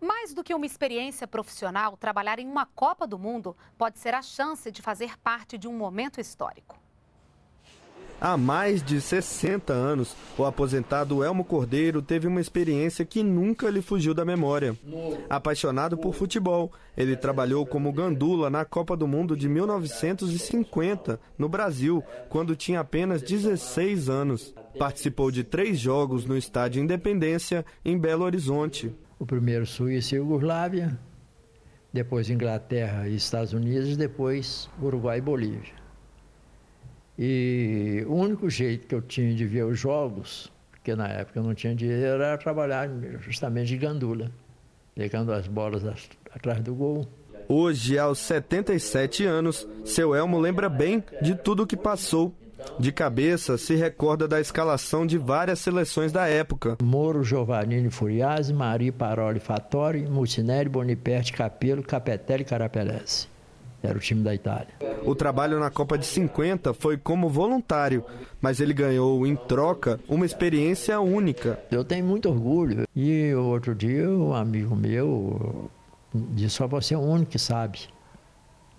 Mais do que uma experiência profissional, trabalhar em uma Copa do Mundo pode ser a chance de fazer parte de um momento histórico. Há mais de 60 anos, o aposentado Elmo Cordeiro teve uma experiência que nunca lhe fugiu da memória. Apaixonado por futebol, ele trabalhou como gandula na Copa do Mundo de 1950, no Brasil, quando tinha apenas 16 anos. Participou de 3 jogos no Estádio Independência, em Belo Horizonte. O primeiro Suíça e Iugoslávia, depois Inglaterra e Estados Unidos, depois Uruguai e Bolívia. E o único jeito que eu tinha de ver os jogos, porque na época eu não tinha dinheiro, era trabalhar justamente de gandula, pegando as bolas atrás do gol. Hoje, aos 77 anos, seu Elmo lembra bem de tudo o que passou. De cabeça, se recorda da escalação de várias seleções da época. Moro, Giovannini, Furiasi, Mari, Paroli, Fattori, Mutinelli, Boniperti, Capelo, Capetelli e Carapeles. Era o time da Itália. O trabalho na Copa de 50 foi como voluntário, mas ele ganhou, em troca, uma experiência única. Eu tenho muito orgulho. E outro dia, um amigo meu disse: só você é o único que sabe.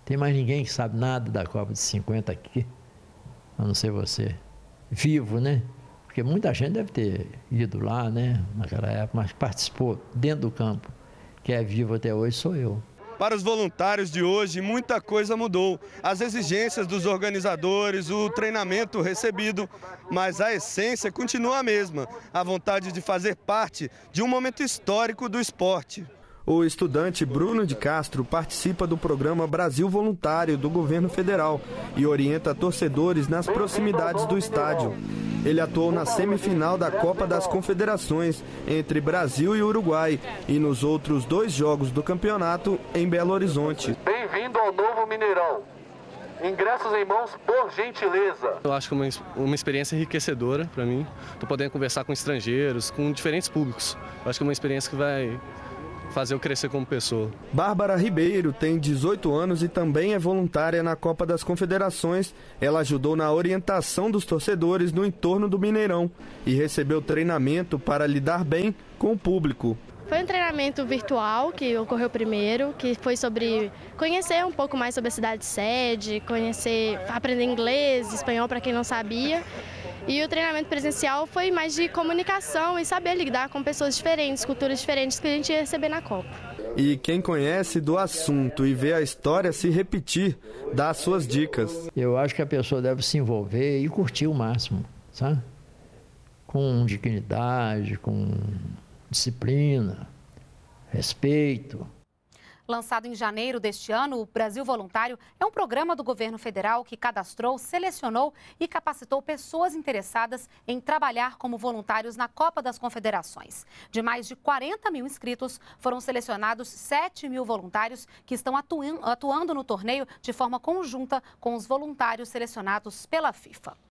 Tem mais ninguém que sabe nada da Copa de 50 aqui. A não ser você, vivo, né? Porque muita gente deve ter ido lá, né, naquela época, mas participou dentro do campo. Quem é vivo até hoje sou eu. Para os voluntários de hoje, muita coisa mudou. As exigências dos organizadores, o treinamento recebido, mas a essência continua a mesma. A vontade de fazer parte de um momento histórico do esporte. O estudante Bruno de Castro participa do programa Brasil Voluntário do governo federal e orienta torcedores nas proximidades do estádio. Ele atuou na semifinal da Copa das Confederações entre Brasil e Uruguai e nos outros 2 jogos do campeonato em Belo Horizonte. Bem-vindo ao novo Mineirão. Ingressos em mãos, por gentileza. Eu acho que é uma experiência enriquecedora para mim. Estou podendo conversar com estrangeiros, com diferentes públicos. Eu acho que é uma experiência que vai fazer eu crescer como pessoa. Bárbara Ribeiro tem 18 anos e também é voluntária na Copa das Confederações. Ela ajudou na orientação dos torcedores no entorno do Mineirão e recebeu treinamento para lidar bem com o público. Foi um treinamento virtual que ocorreu primeiro, que foi sobre conhecer um pouco mais sobre a cidade-sede, conhecer, aprender inglês, espanhol para quem não sabia. E o treinamento presencial foi mais de comunicação e saber lidar com pessoas diferentes, culturas diferentes que a gente ia receber na Copa. E quem conhece do assunto e vê a história se repetir, dá as suas dicas. Eu acho que a pessoa deve se envolver e curtir o máximo, sabe? Com dignidade, com disciplina, respeito. Lançado em janeiro deste ano, o Brasil Voluntário é um programa do governo federal que cadastrou, selecionou e capacitou pessoas interessadas em trabalhar como voluntários na Copa das Confederações. De mais de 40 mil inscritos, foram selecionados 7 mil voluntários que estão atuando no torneio de forma conjunta com os voluntários selecionados pela FIFA.